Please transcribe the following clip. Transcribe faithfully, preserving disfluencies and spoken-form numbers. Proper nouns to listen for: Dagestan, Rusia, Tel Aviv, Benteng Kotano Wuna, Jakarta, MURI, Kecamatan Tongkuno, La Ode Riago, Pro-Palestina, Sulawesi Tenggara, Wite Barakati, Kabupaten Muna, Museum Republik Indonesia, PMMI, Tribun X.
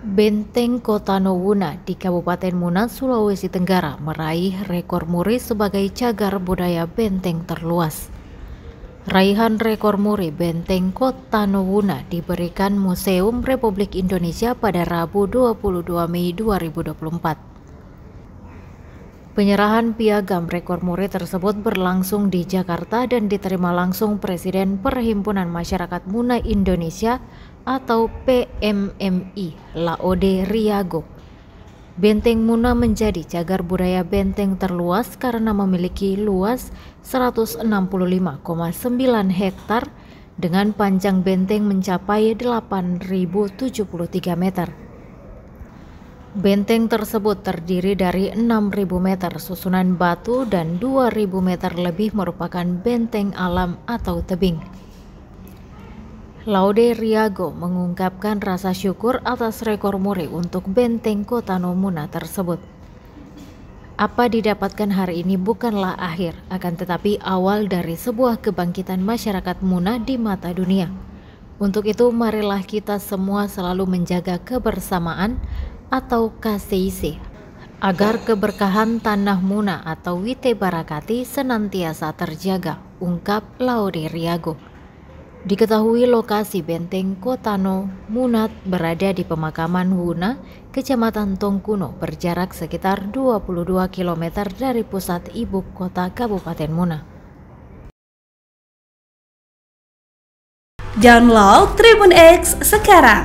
Benteng Kotano Wuna di Kabupaten Muna, Sulawesi Tenggara meraih rekor MURI sebagai cagar budaya benteng terluas. Raihan rekor MURI Benteng Kotano Wuna diberikan Museum Republik Indonesia pada Rabu dua puluh dua Mei dua ribu dua puluh empat. Penyerahan piagam rekor MURI tersebut berlangsung di Jakarta dan diterima langsung Presiden Perhimpunan Masyarakat Muna Indonesia atau P M M I, La Ode Riago. Benteng Muna menjadi cagar budaya benteng terluas karena memiliki luas seratus enam puluh lima koma sembilan hektar dengan panjang benteng mencapai delapan ribu tujuh puluh tiga meter. Benteng tersebut terdiri dari enam ribu meter susunan batu dan dua ribu meter lebih merupakan benteng alam atau tebing. La Ode Riago mengungkapkan rasa syukur atas rekor MURI untuk Benteng Kotano Wuna tersebut. Apa didapatkan hari ini bukanlah akhir, akan tetapi awal dari sebuah kebangkitan masyarakat Muna di mata dunia. Untuk itu marilah kita semua selalu menjaga kebersamaan atau K C I C agar keberkahan tanah Muna atau Wite Barakati senantiasa terjaga, ungkap La Ode Riago. Diketahui lokasi Benteng Kotano Wuna berada di pemakaman Wuna, Kecamatan Tongkuno, berjarak sekitar dua puluh dua kilometer dari pusat ibu kota Kabupaten Muna. Download Tribun X sekarang,